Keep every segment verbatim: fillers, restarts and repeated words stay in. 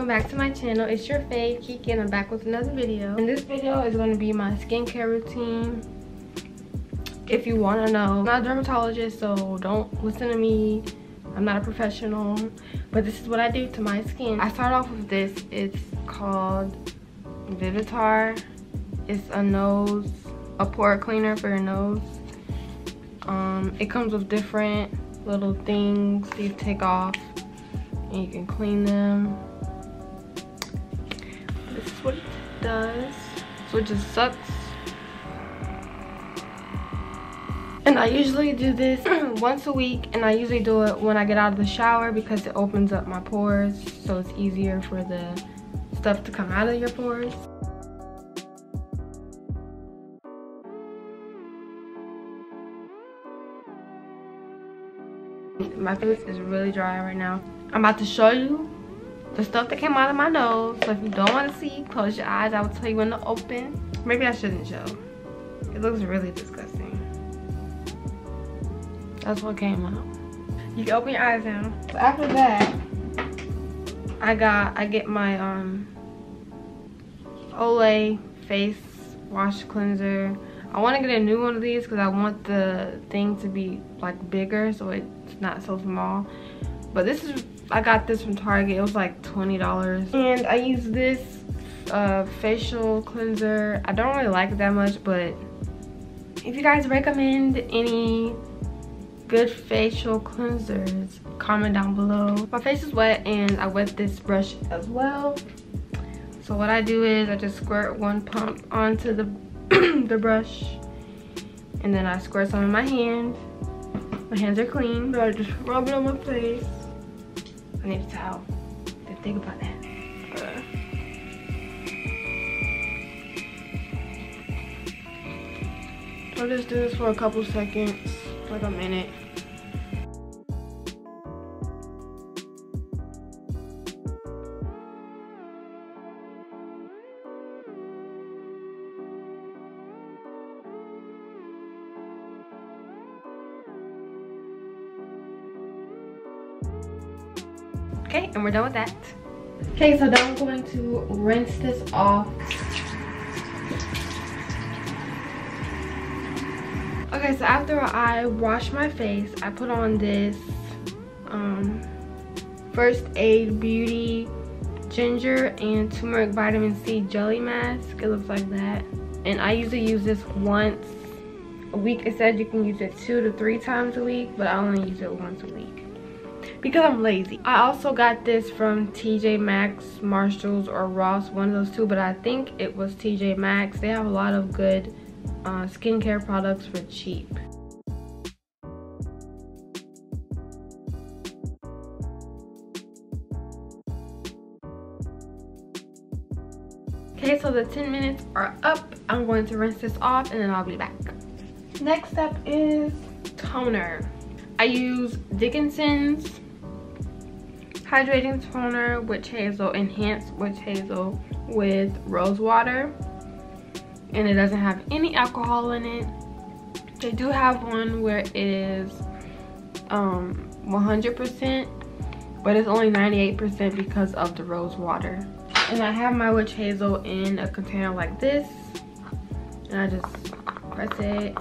welcome back to my channel. It's your fave Keke and I'm back with another video. And this video is going to be my skincare routine. If you want to know, I'm not a dermatologist, so don't listen to me. I'm not a professional, but this is what I do to my skin. I start off with this. It's called Vivitar. It's a nose, a pore cleaner for your nose. Um, it comes with different little things you take off and you can clean them. This is what it does. So it just sucks. And I usually do this once a week, and I usually do it when I get out of the shower because it opens up my pores, so it's easier for the stuff to come out of your pores. My face is really dry right now. I'm about to show you the stuff that came out of my nose. So if you don't want to see, close your eyes. I will tell you when to open. Maybe I shouldn't show. It looks really disgusting. That's what came out. You can open your eyes now. So after that, I got I get my um Olay face wash cleanser. I want to get a new one of these because I want the thing to be like bigger so it's not so small. But this is, I got this from Target. It was like twenty dollars. And I use this uh, facial cleanser. I don't really like it that much, but if you guys recommend any good facial cleansers, comment down below. My face is wet and I wet this brush as well. So what I do is I just squirt one pump onto the the brush, and then I squirt some in my hand. My hands are clean, but I just rub it on my face. I need a towel. I think about that. Uh. I'll just do this for a couple seconds, like a minute. Okay, and we're done with that. Okay, so now I'm going to rinse this off. Okay, so after I wash my face, I put on this um, First Aid Beauty Ginger and Turmeric Vitamin C Jelly Mask. It looks like that. And I usually use this once a week. It said you can use it two to three times a week, but I only use it once a week because I'm lazy. I also got this from T J Maxx, Marshalls, or Ross, one of those two, but I think it was T J Maxx. They have a lot of good uh, skincare products for cheap. Okay, so the ten minutes are up. I'm going to rinse this off and then I'll be back. Next up is toner. I use Dickinson's Hydrating Toner, Witch Hazel, Enhanced Witch Hazel with Rose Water. And it doesn't have any alcohol in it. They do have one where it is um, one hundred percent, but it's only ninety-eight percent because of the rose water. And I have my Witch Hazel in a container like this. And I just press it.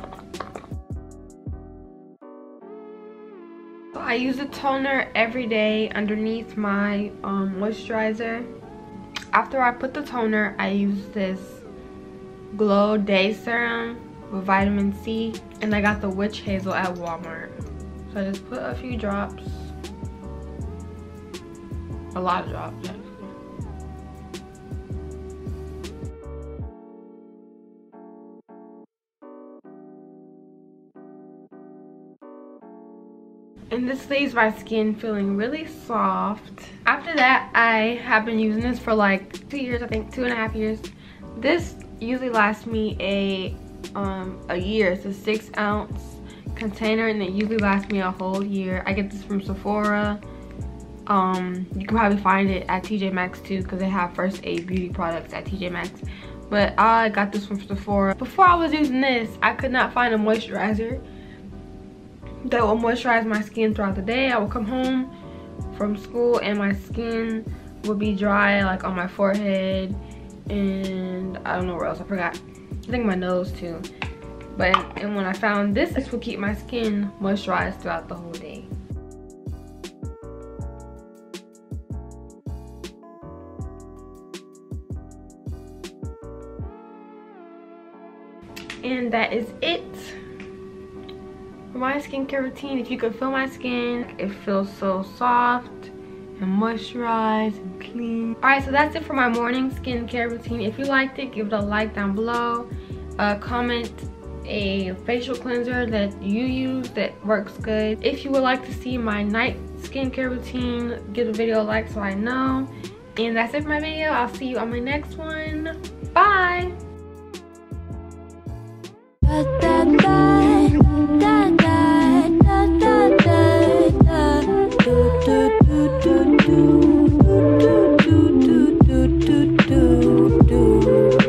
I use the toner every day underneath my um, moisturizer. After I put the toner, I use this Glow Day Serum with vitamin C, and I got the Witch Hazel at Walmart. So I just put a few drops, a lot of drops. And this leaves my skin feeling really soft. After that, I have been using this for like two years, I think two and a half years. This usually lasts me a um, a year. It's a six ounce container, and it usually lasts me a whole year. I get this from Sephora. Um, you can probably find it at T J Maxx too, because they have First Aid Beauty products at T J Maxx. But I got this from Sephora. Before I was using this, I could not find a moisturizer that will moisturize my skin throughout the day. I will come home from school and my skin would be dry, like on my forehead, and I don't know where else, I forgot. I think my nose too. But and when I found this, this will keep my skin moisturized throughout the whole day. And that is it for my skincare routine. If you could feel my skin, it feels so soft and moisturized and clean. Alright, so that's it for my morning skincare routine. If you liked it, give it a like down below. Uh, comment a facial cleanser that you use that works good. If you would like to see my night skincare routine, give the video a like so I know. And that's it for my video. I'll see you on my next one. Bye! Da da da.